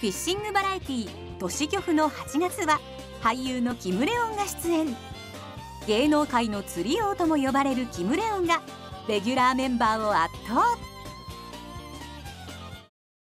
フィッシングバラエティー都市漁夫の8月は俳優のキム・レオンが出演。芸能界の釣り王とも呼ばれるキム・レオンがレギュラーメンバーを圧倒。